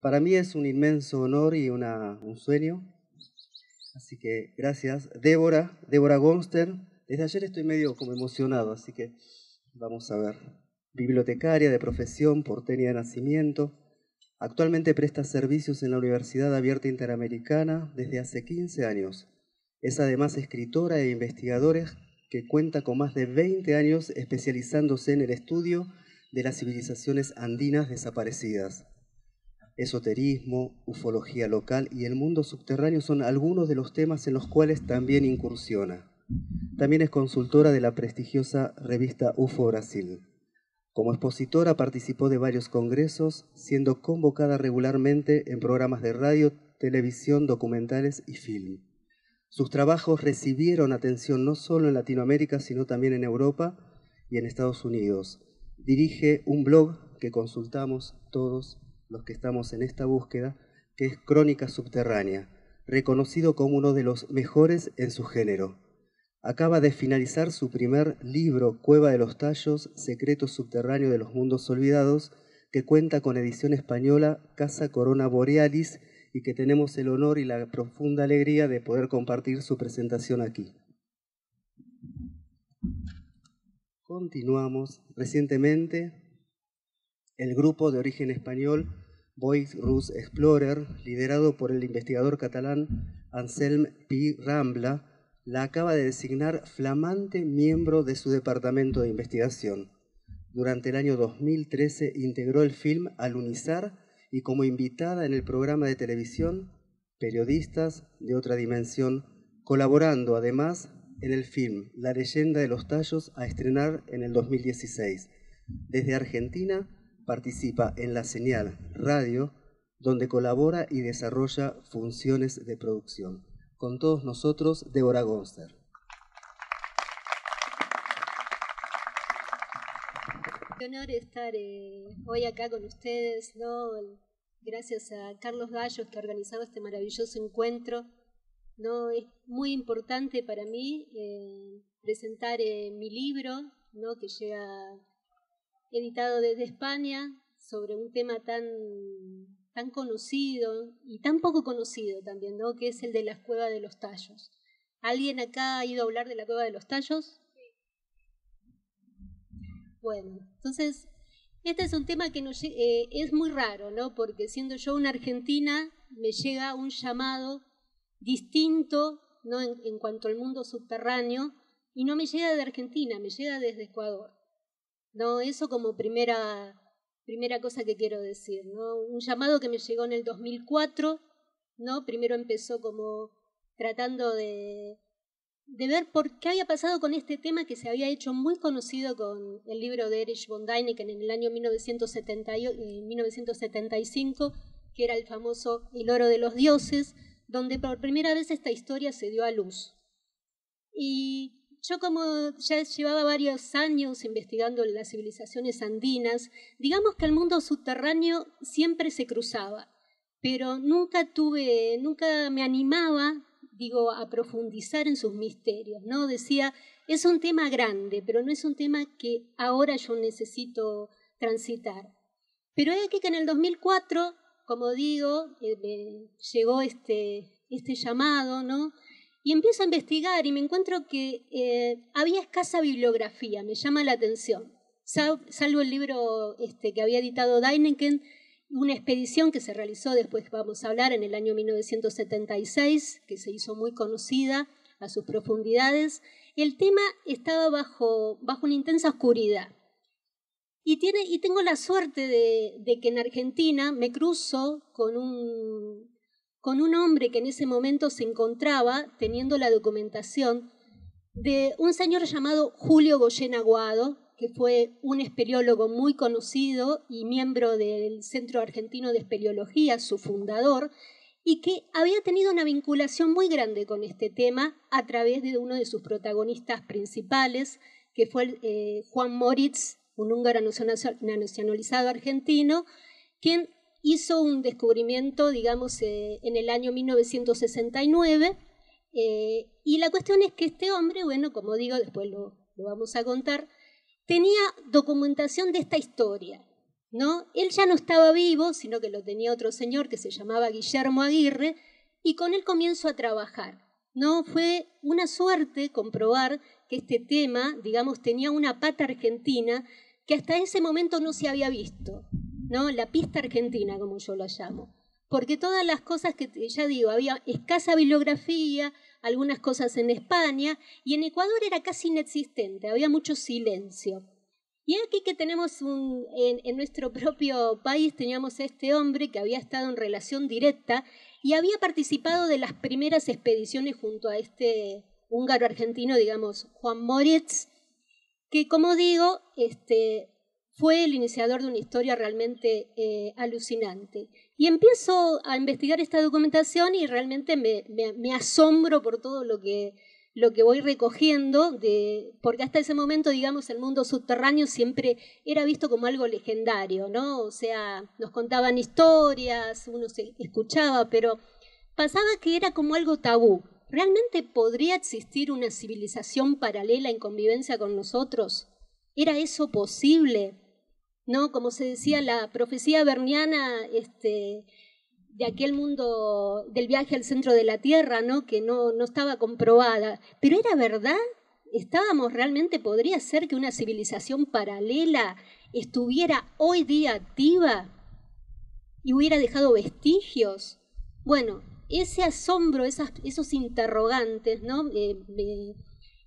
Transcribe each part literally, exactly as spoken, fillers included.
Para mí es un inmenso honor y una, un sueño. Así que gracias. Débora, Débora Goldstern. Desde ayer estoy medio como emocionado, así que vamos a ver. Bibliotecaria de profesión, porteña de nacimiento. Actualmente presta servicios en la Universidad Abierta Interamericana desde hace quince años. Es además escritora e investigadora que cuenta con más de veinte años especializándose en el estudio de las civilizaciones andinas desaparecidas. Esoterismo, ufología local y el mundo subterráneo son algunos de los temas en los cuales también incursiona. También es consultora de la prestigiosa revista U F O Brasil. Como expositora participó de varios congresos, siendo convocada regularmente en programas de radio, televisión, documentales y film. Sus trabajos recibieron atención no solo en Latinoamérica, sino también en Europa y en Estados Unidos. Dirige un blog que consultamos todos los que estamos en esta búsqueda, que es Crónica Subterránea, reconocido como uno de los mejores en su género. Acaba de finalizar su primer libro, Cueva de los Tayos, Secretos Subterráneos de los Mundos Olvidados, que cuenta con edición española Casa Corona Borealis y que tenemos el honor y la profunda alegría de poder compartir su presentación aquí. Continuamos. Recientemente, el grupo de origen español Voice Rus Explorer, liderado por el investigador catalán Anselm P. Rambla, la acaba de designar flamante miembro de su departamento de investigación. Durante el año dos mil trece integró el film Alunizar y como invitada en el programa de televisión Periodistas de otra dimensión, colaborando además en el film La leyenda de los tallos a estrenar en el dos mil dieciséis. Desde Argentina, participa en La Señal Radio, donde colabora y desarrolla funciones de producción. Con todos nosotros, Débora Goldstern. Qué honor estar eh, hoy acá con ustedes, ¿no? Gracias a Carlos Gallos que ha organizado este maravilloso encuentro, ¿no? Es muy importante para mí eh, presentar eh, mi libro, ¿no? Que llega editado desde España, sobre un tema tan, tan conocido y tan poco conocido también, ¿no? Que es el de la Cueva de los Tallos. ¿Alguien acá ha ido a hablar de la Cueva de los Tallos? Bueno, entonces, este es un tema que nos, eh, es muy raro, ¿no? Porque siendo yo una argentina, me llega un llamado distinto, ¿no? en, en cuanto al mundo subterráneo, y no me llega de Argentina, me llega desde Ecuador. No, eso como primera, primera cosa que quiero decir, ¿no? Un llamado que me llegó en el dos mil cuatro, ¿no? Primero empezó como tratando de, de ver por qué había pasado con este tema que se había hecho muy conocido con el libro de Erich von Däniken en el año mil novecientos setenta y cinco, que era el famoso El oro de los dioses, donde por primera vez esta historia se dio a luz. Y yo, como ya llevaba varios años investigando las civilizaciones andinas, digamos que el mundo subterráneo siempre se cruzaba, pero nunca tuve, nunca me animaba, digo, a profundizar en sus misterios, ¿no? Decía, es un tema grande, pero no es un tema que ahora yo necesito transitar. Pero es que en el dos mil cuatro, como digo, eh, eh, llegó este, este llamado, ¿no? Y empiezo a investigar y me encuentro que eh, había escasa bibliografía, me llama la atención. Salvo el libro este, que había editado Däniken, una expedición que se realizó, después vamos a hablar, en el año mil novecientos setenta y seis, que se hizo muy conocida a sus profundidades, el tema estaba bajo, bajo una intensa oscuridad. Y, tiene, y tengo la suerte de, de que en Argentina me cruzo con un... con un hombre que en ese momento se encontraba teniendo la documentación de un señor llamado Julio Goyén Aguado, que fue un espeleólogo muy conocido y miembro del Centro Argentino de Espeleología, su fundador, y que había tenido una vinculación muy grande con este tema a través de uno de sus protagonistas principales, que fue eh, Juan Moricz, un húngaro nacionalizado argentino, quien hizo un descubrimiento, digamos, eh, en el año mil novecientos sesenta y nueve, eh, y la cuestión es que este hombre, bueno, como digo, después lo, lo vamos a contar, tenía documentación de esta historia, ¿no? Él ya no estaba vivo, sino que lo tenía otro señor que se llamaba Guillermo Aguirre, y con él comienzo a trabajar, ¿no? Fue una suerte comprobar que este tema, digamos, tenía una pata argentina que hasta ese momento no se había visto, ¿no? La pista argentina, como yo lo llamo. Porque todas las cosas que, ya digo, había escasa bibliografía, algunas cosas en España, y en Ecuador era casi inexistente, había mucho silencio. Y aquí que tenemos un, en, en nuestro propio país, teníamos a este hombre que había estado en relación directa y había participado de las primeras expediciones junto a este húngaro argentino, digamos, Juan Moricz, que, como digo, este, fue el iniciador de una historia realmente eh, alucinante. Y empiezo a investigar esta documentación y realmente me, me, me asombro por todo lo que... lo que voy recogiendo, de, porque hasta ese momento, digamos, el mundo subterráneo siempre era visto como algo legendario, ¿no? O sea, nos contaban historias, uno se escuchaba, pero pasaba que era como algo tabú. ¿Realmente podría existir una civilización paralela en convivencia con nosotros? ¿Era eso posible? ¿No? Como se decía, la profecía berniana, este... de aquel mundo del viaje al centro de la Tierra, ¿no? Que no, no estaba comprobada. Pero ¿era verdad? ¿Estábamos realmente? ¿Podría ser que una civilización paralela estuviera hoy día activa y hubiera dejado vestigios? Bueno, ese asombro, esas, esos interrogantes, ¿no? Eh, eh,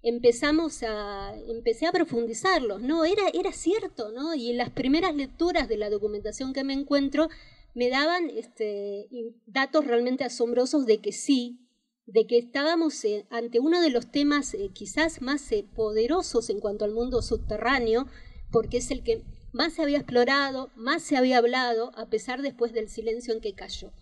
empezamos a, empecé a profundizarlos, ¿no? Era, era cierto, ¿no? Y en las primeras lecturas de la documentación que me encuentro, me daban este, datos realmente asombrosos de que sí, de que estábamos eh, ante uno de los temas eh, quizás más eh, poderosos en cuanto al mundo subterráneo, porque es el que más se había explorado, más se había hablado, a pesar después del silencio en que cayó.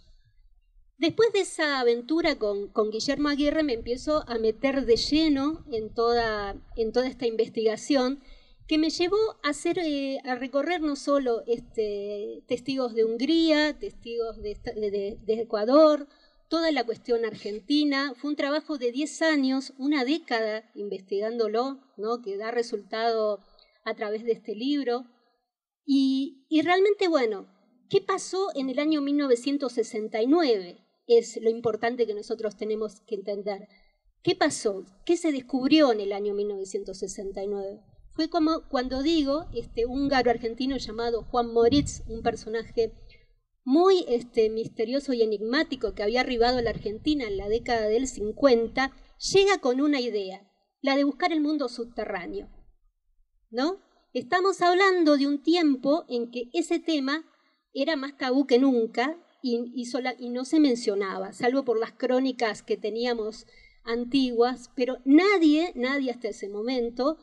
Después de esa aventura con, con Guillermo Aguirre me empiezo a meter de lleno en toda, en toda esta investigación, que me llevó a, hacer, eh, a recorrer no solo este, testigos de Hungría, testigos de, de, de Ecuador, toda la cuestión argentina. Fue un trabajo de diez años, una década investigándolo, ¿no? Que da resultado a través de este libro. Y, y realmente, bueno, ¿qué pasó en el año mil novecientos sesenta y nueve? Es lo importante que nosotros tenemos que entender. ¿Qué pasó? ¿Qué se descubrió en el año mil novecientos sesenta y nueve? Fue como cuando digo, este húngaro argentino llamado Juan Moricz, un personaje muy este, misterioso y enigmático que había arribado a la Argentina en la década del cincuenta, llega con una idea, la de buscar el mundo subterráneo, ¿no? Estamos hablando de un tiempo en que ese tema era más tabú que nunca y, y, sola, y no se mencionaba, salvo por las crónicas que teníamos antiguas, pero nadie, nadie hasta ese momento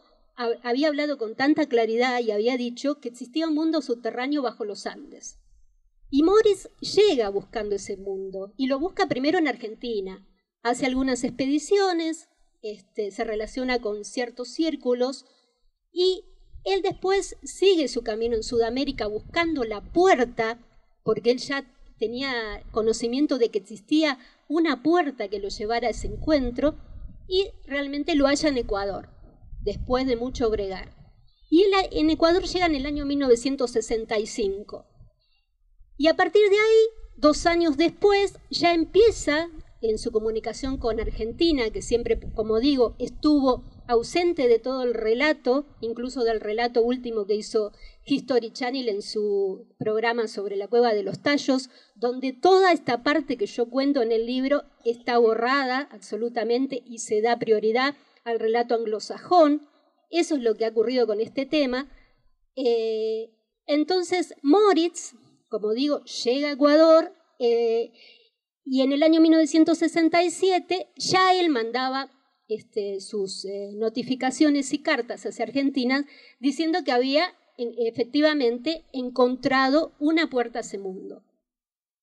había hablado con tanta claridad y había dicho que existía un mundo subterráneo bajo los Andes. Y Moricz llega buscando ese mundo, y lo busca primero en Argentina. Hace algunas expediciones, este, se relaciona con ciertos círculos, y él después sigue su camino en Sudamérica buscando la puerta, porque él ya tenía conocimiento de que existía una puerta que lo llevara a ese encuentro, y realmente lo halla en Ecuador, después de mucho bregar. Y en Ecuador llega en el año mil novecientos sesenta y cinco. Y a partir de ahí, dos años después, ya empieza en su comunicación con Argentina, que siempre, como digo, estuvo ausente de todo el relato, incluso del relato último que hizo History Channel en su programa sobre la Cueva de los Tallos, donde toda esta parte que yo cuento en el libro está borrada absolutamente y se da prioridad al relato anglosajón. Eso es lo que ha ocurrido con este tema. Eh, entonces, Moricz, como digo, llega a Ecuador eh, y en el año mil novecientos sesenta y siete ya él mandaba este, sus eh, notificaciones y cartas hacia Argentina diciendo que había efectivamente encontrado una puerta a ese mundo.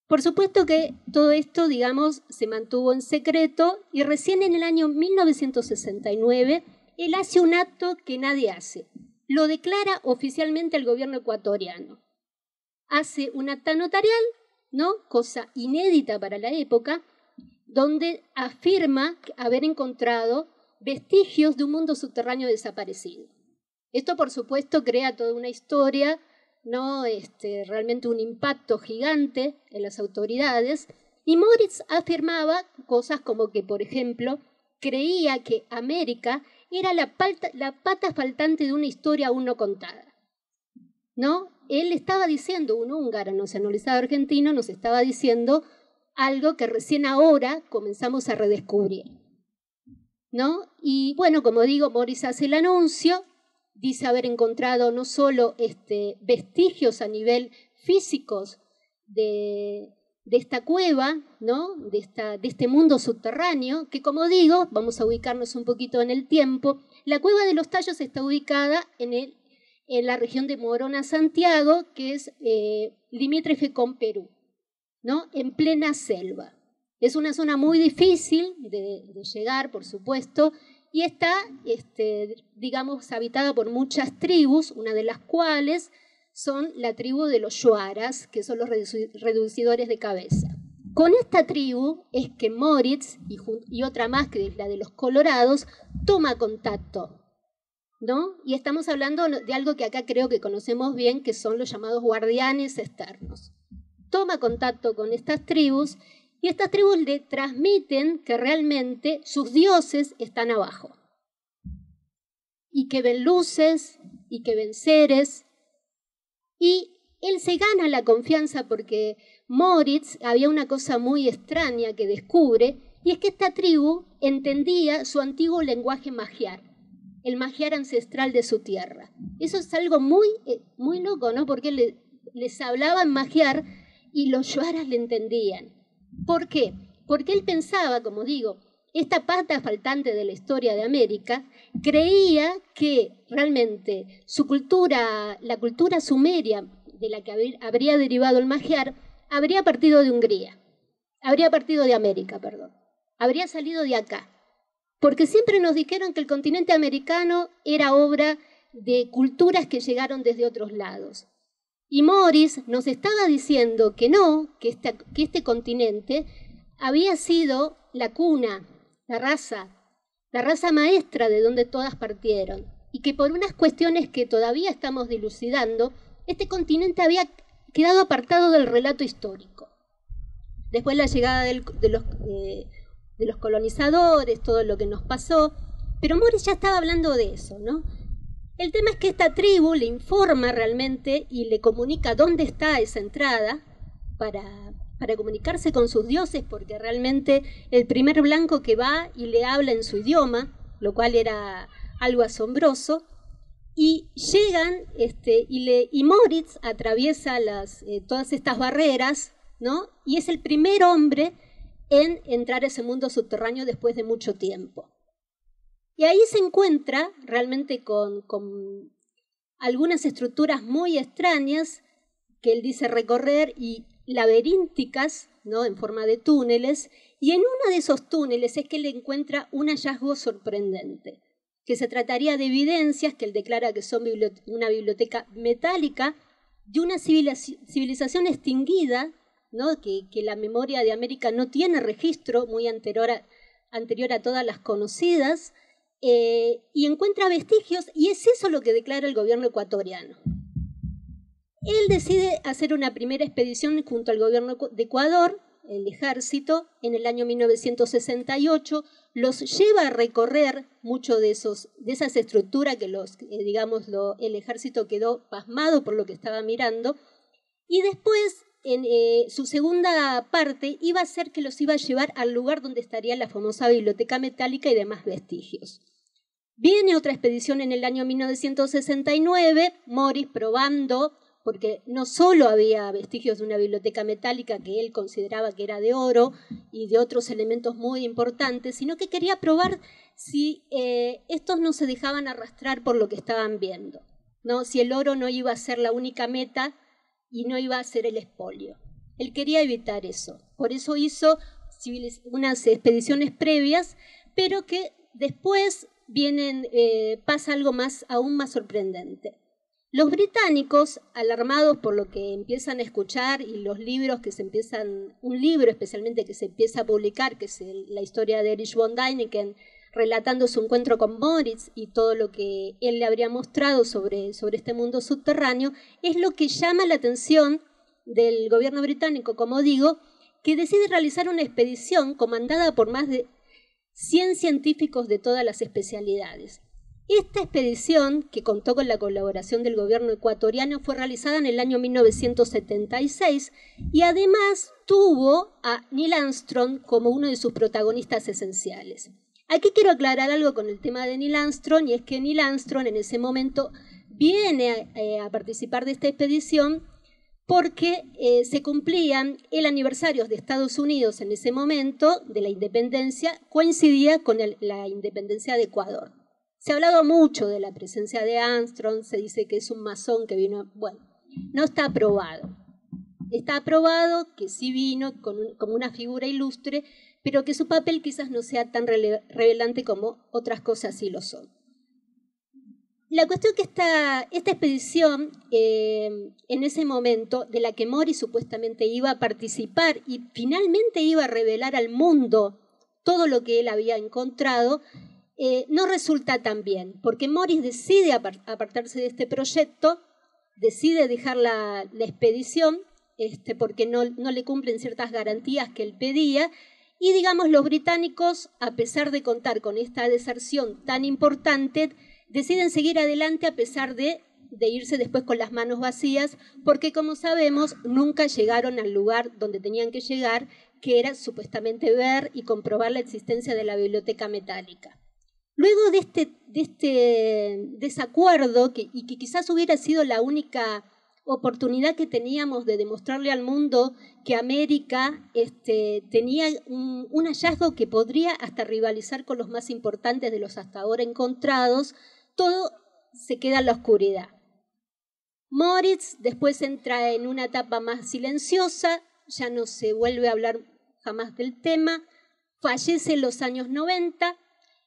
Por supuesto que todo esto, digamos, se mantuvo en secreto y recién en el año mil novecientos sesenta y nueve él hace un acto que nadie hace. Lo declara oficialmente al gobierno ecuatoriano. Hace un acta notarial, ¿no? Cosa inédita para la época, donde afirma haber encontrado vestigios de un mundo subterráneo desaparecido. Esto, por supuesto, crea toda una historia ¿no? Este, realmente un impacto gigante en las autoridades. Y Moricz afirmaba cosas como que, por ejemplo, creía que América era la, palta, la pata faltante de una historia aún no contada, ¿no? Él estaba diciendo, un húngaro nacionalizado argentino, nos estaba diciendo algo que recién ahora comenzamos a redescubrir, ¿no? Y bueno, como digo, Moricz hace el anuncio, dice haber encontrado no solo este, vestigios a nivel físicos de... de esta cueva, ¿no? de, esta, de este mundo subterráneo, que como digo, vamos a ubicarnos un poquito en el tiempo. La Cueva de los Tallos está ubicada en, el, en la región de Morona Santiago, que es eh, limítrofe con Perú, ¿no? En plena selva. Es una zona muy difícil de, de llegar, por supuesto, y está, este, digamos, habitada por muchas tribus, una de las cuales son la tribu de los Yuaras, que son los reducidores de cabeza. Con esta tribu es que Moricz, y, y otra más que es la de los colorados, toma contacto, ¿no? Y estamos hablando de algo que acá creo que conocemos bien, que son los llamados guardianes externos. Toma contacto con estas tribus, y estas tribus le transmiten que realmente sus dioses están abajo, y que ven luces, y que ven seres. Y él se gana la confianza porque Moricz había una cosa muy extraña que descubre, y es que esta tribu entendía su antiguo lenguaje magiar, el magiar ancestral de su tierra. Eso es algo muy, muy loco, ¿no? Porque le, les hablaban magiar y los yuaras le entendían. ¿Por qué? Porque él pensaba, como digo, esta pata faltante de la historia de América, creía que realmente su cultura, la cultura sumeria de la que habría derivado el magiar, habría partido de Hungría, habría partido de América, perdón, habría salido de acá. Porque siempre nos dijeron que el continente americano era obra de culturas que llegaron desde otros lados. Y Moricz nos estaba diciendo que no, que, esta, que este continente había sido la cuna, la raza, la raza maestra de donde todas partieron, y que por unas cuestiones que todavía estamos dilucidando, este continente había quedado apartado del relato histórico. Después la llegada del, de, los, eh, de los colonizadores, todo lo que nos pasó, pero Moricz ya estaba hablando de eso, ¿no? El tema es que esta tribu le informa realmente y le comunica dónde está esa entrada para... para comunicarse con sus dioses, porque realmente el primer blanco que va y le habla en su idioma, lo cual era algo asombroso, y llegan, este, y, le, y Moricz atraviesa las, eh, todas estas barreras, ¿no? Y es el primer hombre en entrar a ese mundo subterráneo después de mucho tiempo. Y ahí se encuentra realmente con, con algunas estructuras muy extrañas que él dice recorrer y laberínticas, ¿no? En forma de túneles, y en uno de esos túneles es que él encuentra un hallazgo sorprendente, que se trataría de evidencias que él declara que son bibliote- una biblioteca metálica de una civiliz- civilización extinguida, ¿no? que, que la memoria de América no tiene registro, muy anterior a, anterior a todas las conocidas, eh, y encuentra vestigios, y es eso lo que declara el gobierno ecuatoriano. Él decide hacer una primera expedición junto al gobierno de Ecuador, el ejército, en el año mil novecientos sesenta y ocho, los lleva a recorrer muchos de esos, de esas estructuras que los, eh, digamos, lo, el ejército quedó pasmado por lo que estaba mirando, y después en eh, su segunda parte iba a ser que los iba a llevar al lugar donde estaría la famosa biblioteca metálica y demás vestigios. Viene otra expedición en el año mil novecientos sesenta y nueve, Moricz probando, porque no solo había vestigios de una biblioteca metálica que él consideraba que era de oro y de otros elementos muy importantes, sino que quería probar si eh, estos no se dejaban arrastrar por lo que estaban viendo, ¿no? Si el oro no iba a ser la única meta y no iba a ser el expolio. Él quería evitar eso, por eso hizo unas expediciones previas, pero que después vienen, eh, pasa algo más, aún más sorprendente. Los británicos, alarmados por lo que empiezan a escuchar y los libros que se empiezan, un libro especialmente que se empieza a publicar, que es el, la historia de Erich von Däniken, relatando su encuentro con Moricz y todo lo que él le habría mostrado sobre, sobre este mundo subterráneo, es lo que llama la atención del gobierno británico, como digo, que decide realizar una expedición comandada por más de cien científicos de todas las especialidades. Esta expedición, que contó con la colaboración del gobierno ecuatoriano, fue realizada en el año mil novecientos setenta y seis y además tuvo a Neil Armstrong como uno de sus protagonistas esenciales. Aquí quiero aclarar algo con el tema de Neil Armstrong, y es que Neil Armstrong en ese momento viene a, eh, a participar de esta expedición porque eh, se cumplían el aniversario de Estados Unidos en ese momento, de la independencia, coincidía con el, la independencia de Ecuador. Se ha hablado mucho de la presencia de Armstrong, se dice que es un masón que vino, bueno, no está aprobado. Está aprobado que sí vino con un, como una figura ilustre, pero que su papel quizás no sea tan relevante como otras cosas sí lo son. La cuestión que esta, esta expedición, eh, en ese momento, de la que Moricz supuestamente iba a participar y finalmente iba a revelar al mundo todo lo que él había encontrado, Eh, no resulta tan bien, porque Moricz decide apartarse de este proyecto, decide dejar la, la expedición, este, porque no, no le cumplen ciertas garantías que él pedía, y digamos los británicos, a pesar de contar con esta deserción tan importante, deciden seguir adelante a pesar de, de irse después con las manos vacías, porque como sabemos, nunca llegaron al lugar donde tenían que llegar, que era supuestamente ver y comprobar la existencia de la biblioteca metálica. Luego de este, de este desacuerdo, que, y que quizás hubiera sido la única oportunidad que teníamos de demostrarle al mundo que América este, tenía un, un hallazgo que podría hasta rivalizar con los más importantes de los hasta ahora encontrados, todo se queda en la oscuridad. Moricz después entra en una etapa más silenciosa, ya no se vuelve a hablar jamás del tema, fallece en los años noventa,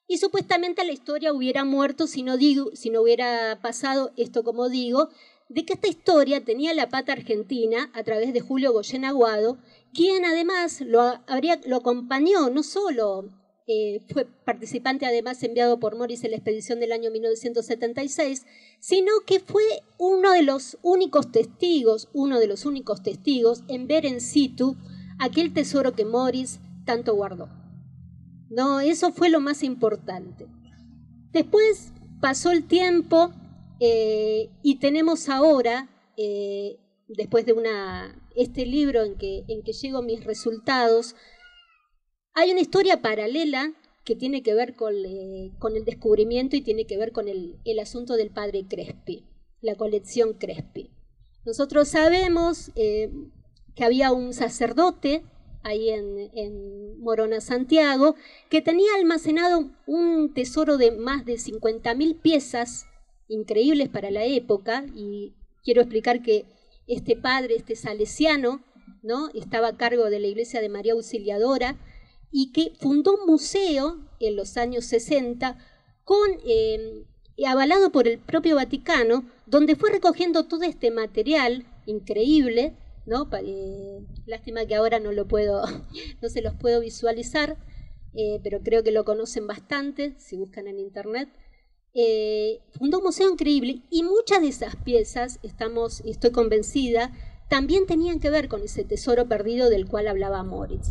y supuestamente la historia hubiera muerto si no, digo, si no hubiera pasado esto, como digo, de que esta historia tenía la pata argentina a través de Julio Goyén Aguado, quien además lo, habría, lo acompañó, no solo eh, fue participante además enviado por Moricz en la expedición del año mil novecientos setenta y seis, sino que fue uno de los únicos testigos, uno de los únicos testigos en ver en situ aquel tesoro que Moricz tanto guardó. No, eso fue lo más importante. Después pasó el tiempo eh, y tenemos ahora, eh, después de una, este libro en que, en que llego mis resultados, hay una historia paralela que tiene que ver con, eh, con el descubrimiento y tiene que ver con el, el asunto del padre Crespi, la colección Crespi. Nosotros sabemos eh, que había un sacerdote ahí en, en Morona Santiago, que tenía almacenado un tesoro de más de cincuenta mil piezas, increíbles para la época, y quiero explicar que este padre, este salesiano, ¿no?, estaba a cargo de la iglesia de María Auxiliadora, y que fundó un museo en los años sesenta, con, eh, avalado por el propio Vaticano, donde fue recogiendo todo este material increíble, ¿no? Eh, lástima que ahora no lo puedo, no se los puedo visualizar, eh, pero creo que lo conocen bastante si buscan en internet. Eh, fundó un museo increíble y muchas de esas piezas, estamos, estoy convencida, también tenían que ver con ese tesoro perdido del cual hablaba Moricz.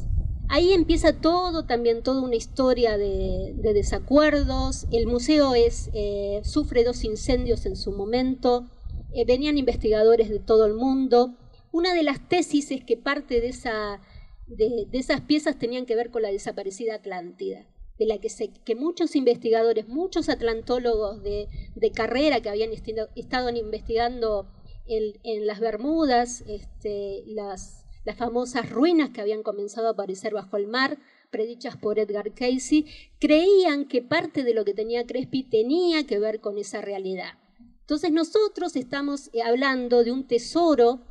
Ahí empieza todo, también toda una historia de, de desacuerdos. El museo es, eh, sufre dos incendios en su momento, eh, venían investigadores de todo el mundo. Una de las tesis es que parte de, esa, de, de esas piezas tenían que ver con la desaparecida Atlántida, de la que, se, que muchos investigadores, muchos atlantólogos de, de carrera que habían estido, estado investigando el, en las Bermudas, este, las, las famosas ruinas que habían comenzado a aparecer bajo el mar, predichas por Edgar Cayce, creían que parte de lo que tenía Crespi tenía que ver con esa realidad. Entonces nosotros estamos hablando de un tesoro,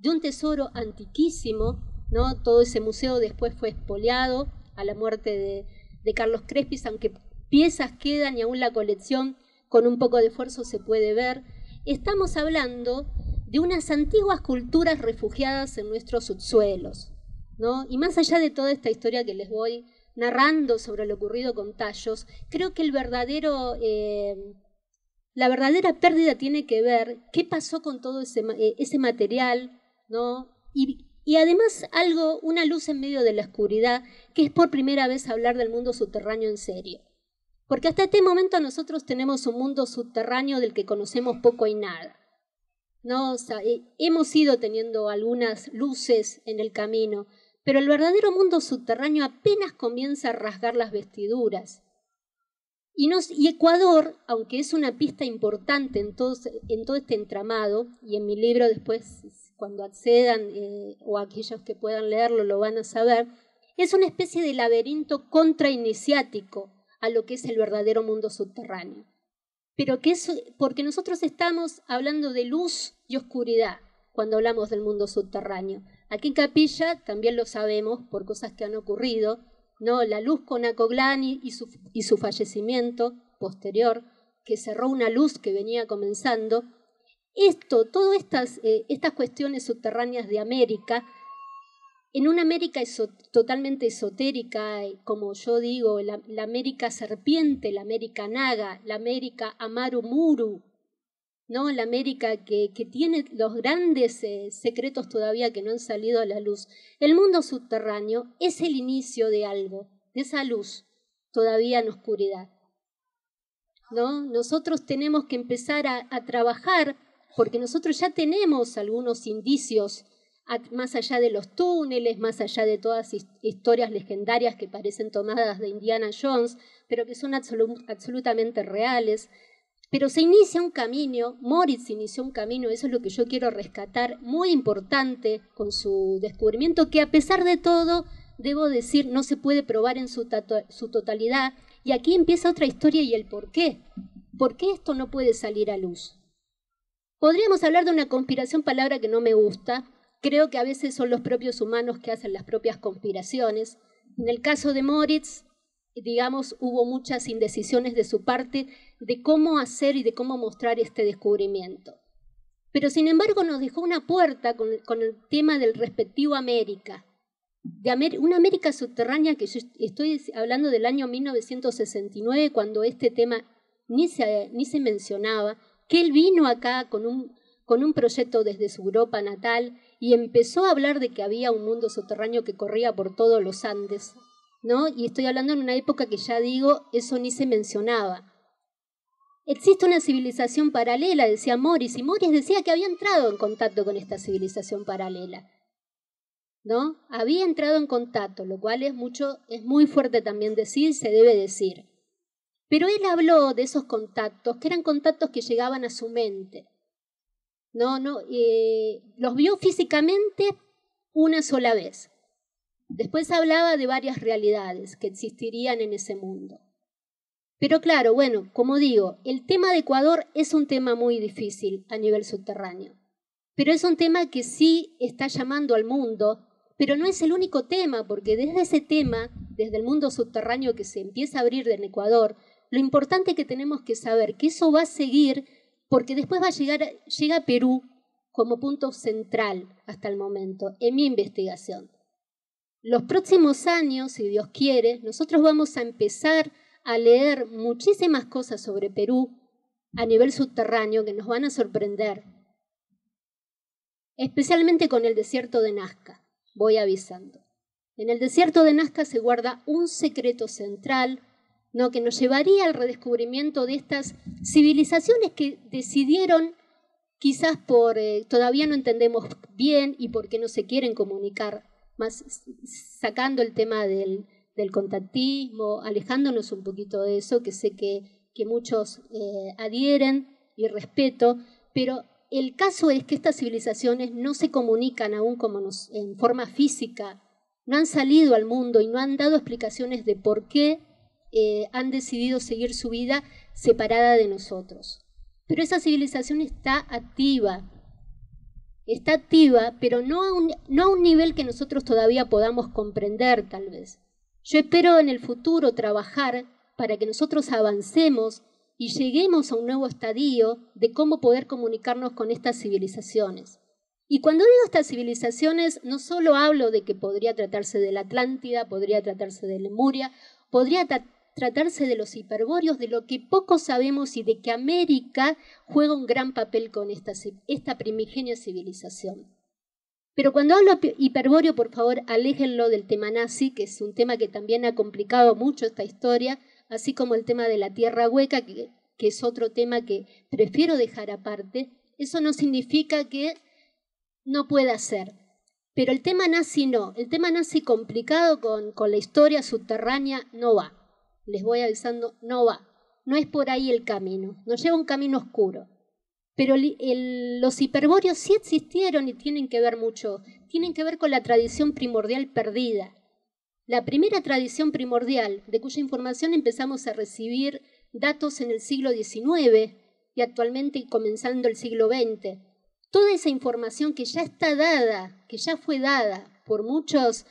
de un tesoro antiquísimo, ¿no? Todo ese museo después fue expoliado a la muerte de, de Carlos Crespi, aunque piezas quedan y aún la colección con un poco de esfuerzo se puede ver. Estamos hablando de unas antiguas culturas refugiadas en nuestros subsuelos, ¿no? Y más allá de toda esta historia que les voy narrando sobre lo ocurrido con Tallos, creo que el verdadero, eh, la verdadera pérdida tiene que ver qué pasó con todo ese, eh, ese material, ¿no? Y, y además algo, una luz en medio de la oscuridad, que es por primera vez hablar del mundo subterráneo en serio. Porque hasta este momento nosotros tenemos un mundo subterráneo del que conocemos poco y nada. No, o sea, hemos ido teniendo algunas luces en el camino, pero el verdadero mundo subterráneo apenas comienza a rasgar las vestiduras. Y, nos, y Ecuador, aunque es una pista importante en todo, en todo este entramado, y en mi libro después, cuando accedan, eh, o aquellos que puedan leerlo lo van a saber, es una especie de laberinto contrainiciático a lo que es el verdadero mundo subterráneo. Pero que es, porque nosotros estamos hablando de luz y oscuridad cuando hablamos del mundo subterráneo. Aquí en Capilla también lo sabemos por cosas que han ocurrido, ¿no? La luz con Acoglani y su, y su fallecimiento posterior, que cerró una luz que venía comenzando. Esto, todas estas, eh, estas cuestiones subterráneas de América, en una América eso, totalmente esotérica, como yo digo, la, la América serpiente, la América naga, la América Amaru Muru, ¿no? La América que, que tiene los grandes eh, secretos todavía que no han salido a la luz. El mundo subterráneo es el inicio de algo, de esa luz, todavía en oscuridad, ¿no? Nosotros tenemos que empezar a, a trabajar, porque nosotros ya tenemos algunos indicios más allá de los túneles, más allá de todas historias legendarias que parecen tomadas de Indiana Jones, pero que son absolut- absolutamente reales. Pero se inicia un camino, Moricz inició un camino, eso es lo que yo quiero rescatar, muy importante con su descubrimiento, que a pesar de todo, debo decir, no se puede probar en su, su totalidad. Y aquí empieza otra historia y el por qué. ¿Por qué esto no puede salir a luz? Podríamos hablar de una conspiración, palabra que no me gusta. Creo que a veces son los propios humanos que hacen las propias conspiraciones. En el caso de Moricz, digamos, hubo muchas indecisiones de su parte de cómo hacer y de cómo mostrar este descubrimiento. Pero sin embargo nos dejó una puerta con, con el tema del respectivo América. De Amer- una América subterránea que yo estoy hablando del año mil novecientos sesenta y nueve, cuando este tema ni se, ni se mencionaba, que él vino acá con un, con un proyecto desde su Europa natal, y empezó a hablar de que había un mundo subterráneo que corría por todos los Andes, ¿no? Y estoy hablando en una época que, ya digo, eso ni se mencionaba. Existe una civilización paralela, decía Moricz, y Moricz decía que había entrado en contacto con esta civilización paralela, ¿no? Había entrado en contacto, lo cual es, mucho, es muy fuerte también decir, se debe decir. Pero él habló de esos contactos, que eran contactos que llegaban a su mente. No, no, eh, los vio físicamente una sola vez. Después hablaba de varias realidades que existirían en ese mundo. Pero claro, bueno, como digo, el tema de Ecuador es un tema muy difícil a nivel subterráneo. Pero es un tema que sí está llamando al mundo, pero no es el único tema, porque desde ese tema, desde el mundo subterráneo que se empieza a abrir en Ecuador, lo importante que tenemos que saber que eso va a seguir, porque después va a llegar, llega a Perú como punto central hasta el momento, en mi investigación. Los próximos años, si Dios quiere, nosotros vamos a empezar a leer muchísimas cosas sobre Perú a nivel subterráneo que nos van a sorprender, especialmente con el desierto de Nazca, voy avisando. En el desierto de Nazca se guarda un secreto central, ¿no? Que nos llevaría al redescubrimiento de estas civilizaciones que decidieron, quizás por eh, todavía no entendemos bien y porque no se quieren comunicar, más sacando el tema del, del contactismo, alejándonos un poquito de eso, que sé que, que muchos eh, adhieren y respeto, pero el caso es que estas civilizaciones no se comunican aún como nos, en forma física, no han salido al mundo y no han dado explicaciones de por qué Eh, han decidido seguir su vida separada de nosotros. Pero esa civilización está activa, está activa, pero no a un, no a un nivel que nosotros todavía podamos comprender, tal vez. Yo espero en el futuro trabajar para que nosotros avancemos y lleguemos a un nuevo estadio de cómo poder comunicarnos con estas civilizaciones. Y cuando digo estas civilizaciones, no solo hablo de que podría tratarse de la Atlántida, podría tratarse de Lemuria, podría tra- tratarse de los hiperbóreos, de lo que poco sabemos y de que América juega un gran papel con esta, esta primigenia civilización. Pero cuando hablo hiperbóreo, por favor, aléjenlo del tema nazi, que es un tema que también ha complicado mucho esta historia, así como el tema de la tierra hueca, que, que es otro tema que prefiero dejar aparte. Eso no significa que no pueda ser. Pero el tema nazi no. El tema nazi complicado con, con la historia subterránea no va. Les voy avisando, no va. No es por ahí el camino. Nos lleva a un camino oscuro. Pero el, el, los hiperbóreos sí existieron y tienen que ver mucho. Tienen que ver con la tradición primordial perdida. La primera tradición primordial, de cuya información empezamos a recibir datos en el siglo diecinueve y actualmente comenzando el siglo veinte. Toda esa información que ya está dada, que ya fue dada por muchos,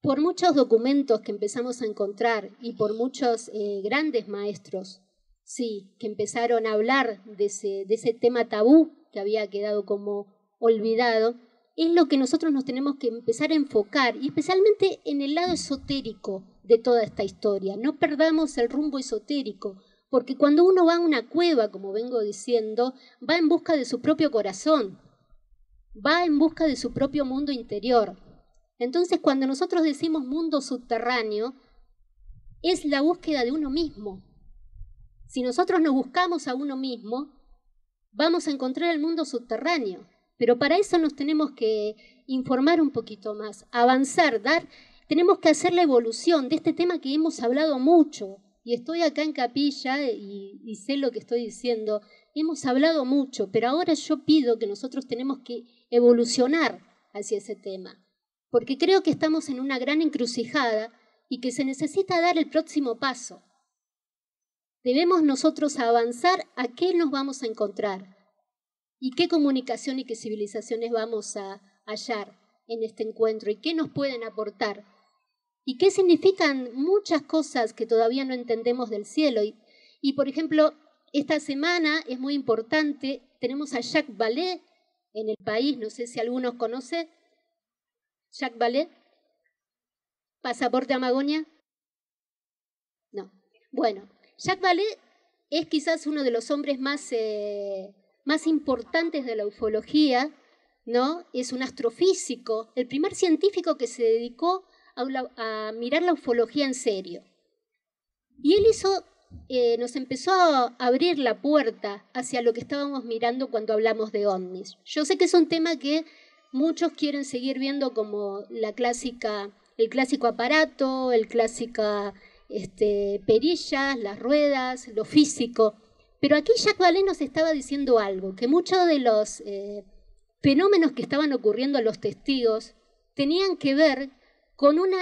por muchos documentos que empezamos a encontrar y por muchos eh, grandes maestros, sí, que empezaron a hablar de ese, de ese tema tabú que había quedado como olvidado, es lo que nosotros nos tenemos que empezar a enfocar, y especialmente en el lado esotérico de toda esta historia. No perdamos el rumbo esotérico. Porque cuando uno va a una cueva, como vengo diciendo, va en busca de su propio corazón, va en busca de su propio mundo interior. Entonces, cuando nosotros decimos mundo subterráneo, es la búsqueda de uno mismo. Si nosotros nos buscamos a uno mismo, vamos a encontrar el mundo subterráneo. Pero para eso nos tenemos que informar un poquito más, avanzar, dar. Tenemos que hacer la evolución de este tema que hemos hablado mucho. Y estoy acá en Capilla y, y sé lo que estoy diciendo. Hemos hablado mucho, pero ahora yo pido que nosotros tenemos que evolucionar hacia ese tema. Porque creo que estamos en una gran encrucijada y que se necesita dar el próximo paso. Debemos nosotros avanzar a qué nos vamos a encontrar y qué comunicación y qué civilizaciones vamos a hallar en este encuentro y qué nos pueden aportar. ¿Y qué significan muchas cosas que todavía no entendemos del cielo? Y, y por ejemplo, esta semana es muy importante, tenemos a Jacques Vallée en el país, no sé si algunos conocen. Jacques Vallée, Pasaporte a Magonia. No. Bueno, Jacques Vallée es quizás uno de los hombres más, eh, más importantes de la ufología, ¿no? Es un astrofísico, el primer científico que se dedicó a mirar la ufología en serio. Y él hizo, eh, nos empezó a abrir la puerta hacia lo que estábamos mirando cuando hablamos de ovnis. Yo sé que es un tema que muchos quieren seguir viendo como la clásica, el clásico aparato, el clásica este, perillas, las ruedas, lo físico. Pero aquí Jacques Vallée nos estaba diciendo algo, que muchos de los eh, fenómenos que estaban ocurriendo a los testigos tenían que ver con una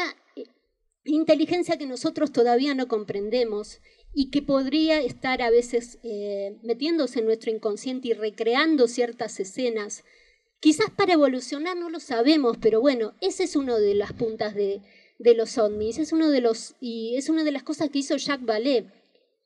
inteligencia que nosotros todavía no comprendemos y que podría estar a veces eh, metiéndose en nuestro inconsciente y recreando ciertas escenas. Quizás para evolucionar no lo sabemos, pero bueno, ese es uno de las puntas de, de los ovnis, es uno de los, y es una de las cosas que hizo Jacques Vallée,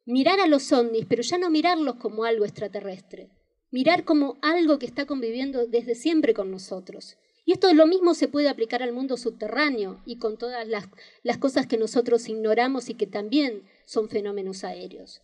mirar a los ovnis, pero ya no mirarlos como algo extraterrestre, mirar como algo que está conviviendo desde siempre con nosotros. Y esto lo mismo se puede aplicar al mundo subterráneo y con todas las, las cosas que nosotros ignoramos y que también son fenómenos aéreos.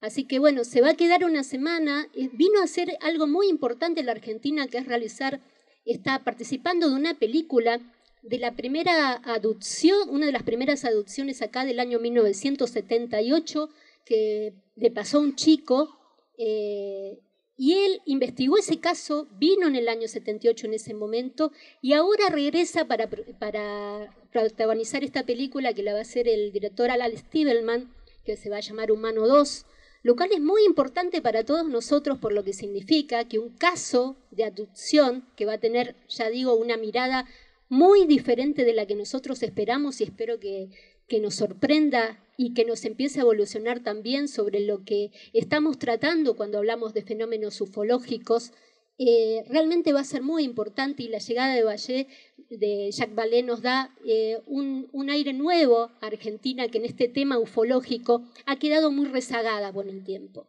Así que bueno, se va a quedar una semana. Vino a hacer algo muy importante en la Argentina, que es realizar, está participando de una película de la primera aducción, una de las primeras aducciones acá del año mil novecientos setenta y ocho, que le pasó a un chico. Eh, Y él investigó ese caso, vino en el año setenta y ocho en ese momento, y ahora regresa para, para protagonizar esta película que la va a hacer el director Alan Stivelman, que se va a llamar Humano dos, lo cual es muy importante para todos nosotros por lo que significa que un caso de abducción que va a tener, ya digo, una mirada muy diferente de la que nosotros esperamos y espero que, que nos sorprenda y que nos empiece a evolucionar también sobre lo que estamos tratando cuando hablamos de fenómenos ufológicos, eh, realmente va a ser muy importante y la llegada de, Vallée, de Jacques Vallée nos da eh, un, un aire nuevo a Argentina que en este tema ufológico ha quedado muy rezagada con el tiempo.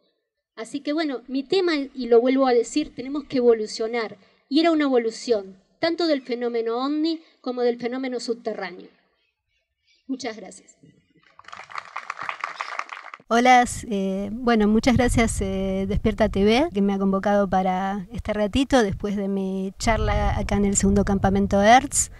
Así que bueno, mi tema, y lo vuelvo a decir, tenemos que evolucionar y era una evolución, tanto del fenómeno ovni como del fenómeno subterráneo. Muchas gracias. Hola, eh, bueno, muchas gracias eh, Despierta T V, que me ha convocado para este ratito después de mi charla acá en el segundo campamento Ertz,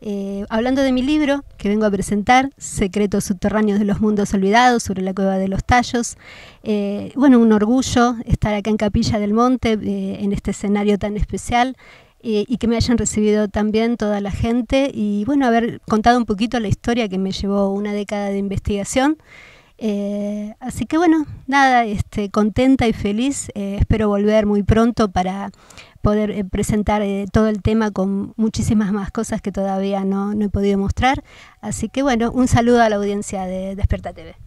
eh, hablando de mi libro que vengo a presentar, Secretos Subterráneos de los Mundos Olvidados, sobre la Cueva de los Tallos. Eh, bueno, un orgullo estar acá en Capilla del Monte, eh, en este escenario tan especial, eh, y que me hayan recibido también toda la gente, y bueno, haber contado un poquito la historia que me llevó una década de investigación. Eh, así que bueno, nada, este, contenta y feliz, eh, espero volver muy pronto para poder eh, presentar eh, todo el tema con muchísimas más cosas que todavía no, no he podido mostrar. Así que bueno, un saludo a la audiencia de Despierta T V.